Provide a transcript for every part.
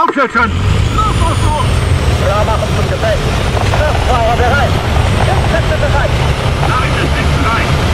Aufschützen! Los, los, los! Klar machen zum Gefecht! Kraftfahrer bereit! Kampfkräfte bereit! Nein, es ist bereit!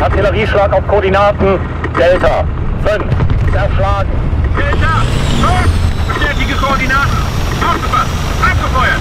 Artillerieschlag auf Koordinaten Delta 5. Zerschlagen. Delta 5. Bestätige Koordinaten. Aufgepasst. Abgefeuert.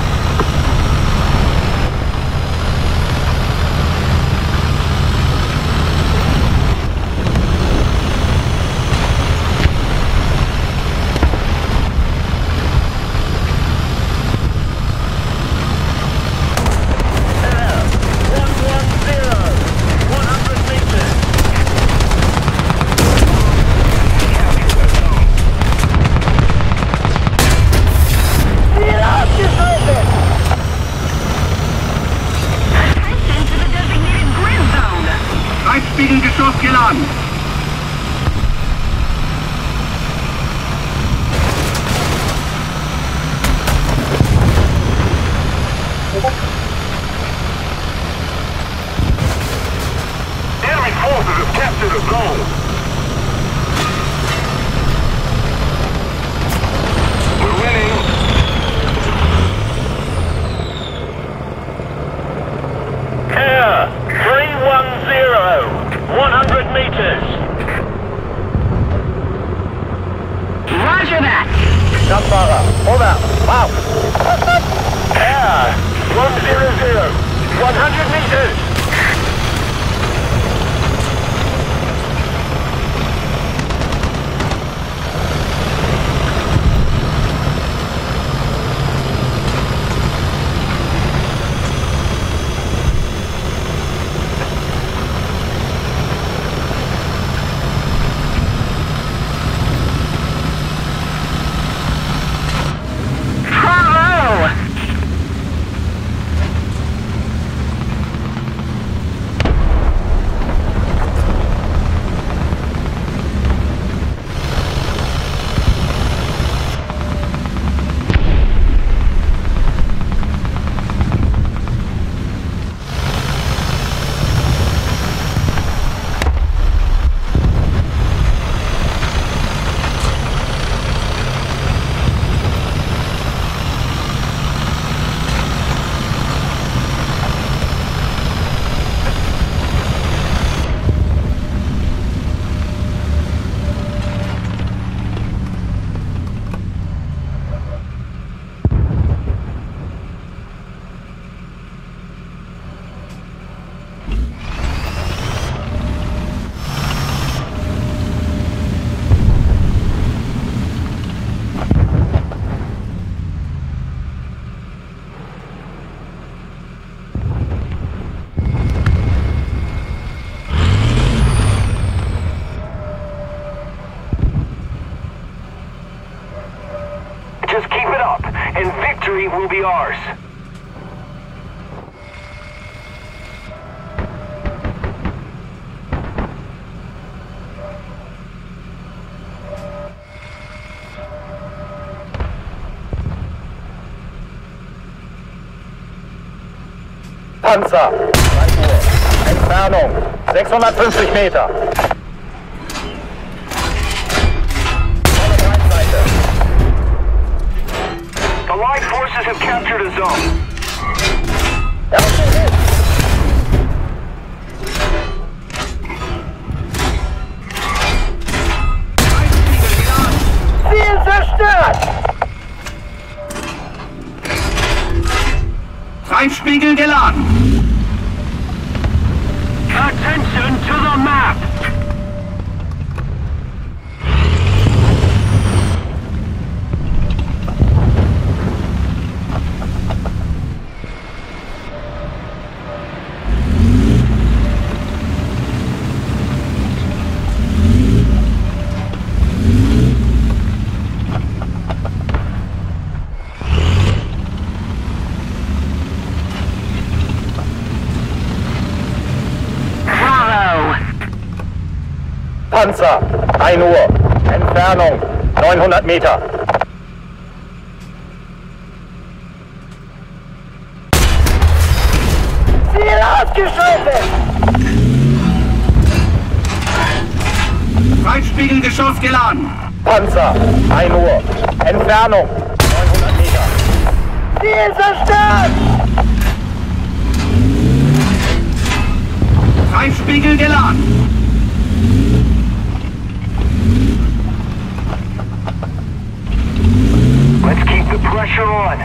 ours. Panzer, Entfernung 650 Meter. The Allied forces have captured a zone. Ziel zerstört! Treibspiegel geladen. Attention to the map. Panzer, 1 Uhr, Entfernung 900 Meter. Ziel ausgeschaltet! Freispiegelgeschoss geladen. Panzer, 1 Uhr, Entfernung 900 Meter. Ziel zerstört! Freispiegel geladen. Let's keep the pressure on.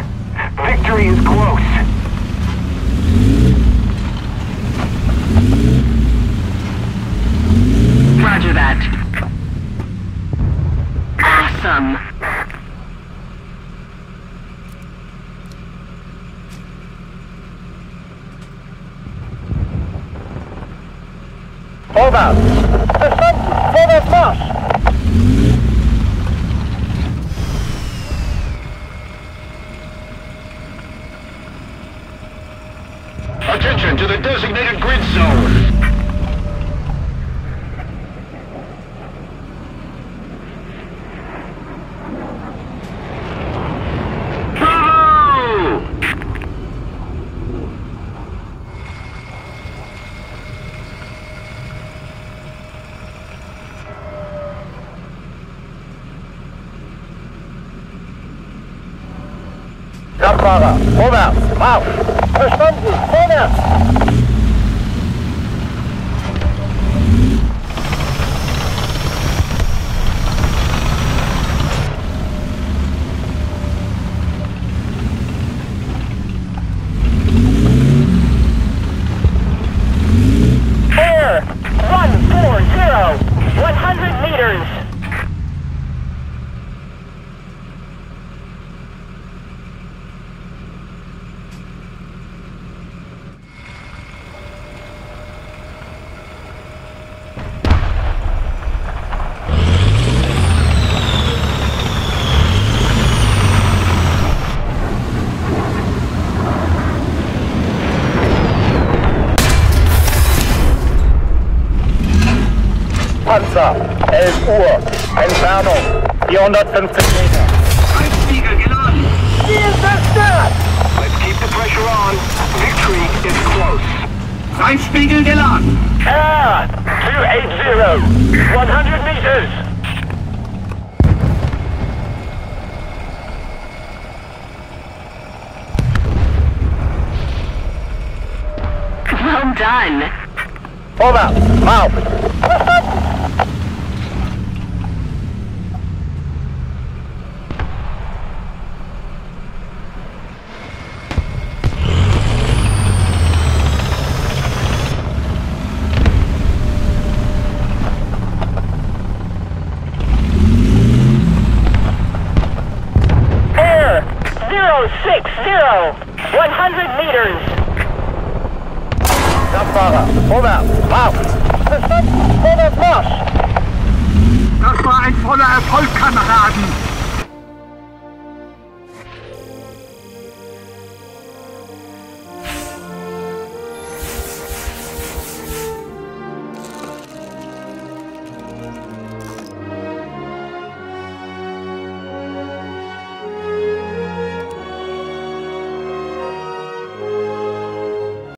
Victory is close. Roger that. Awesome. Vorwärts! Verstanden! Vorwärts Marsch! Attention to the designated grid zone. Bravo! Kraftfahrer, vorwärts, Marsch! Verstanden, vorwärts! Panzer, 11 Uhr, Entfernung 450 Meter. Freispiegel geladen. Ziel zerstört. Let's keep the pressure on. Victory is close. Freispiegel geladen. Ah, 280, 100 meters. Well done. Vorwärts, Marsch. Kraftfahrer, vorwärts, Marsch! Verstanden, vorwärts, Marsch! Das war ein voller Erfolg, Kameraden!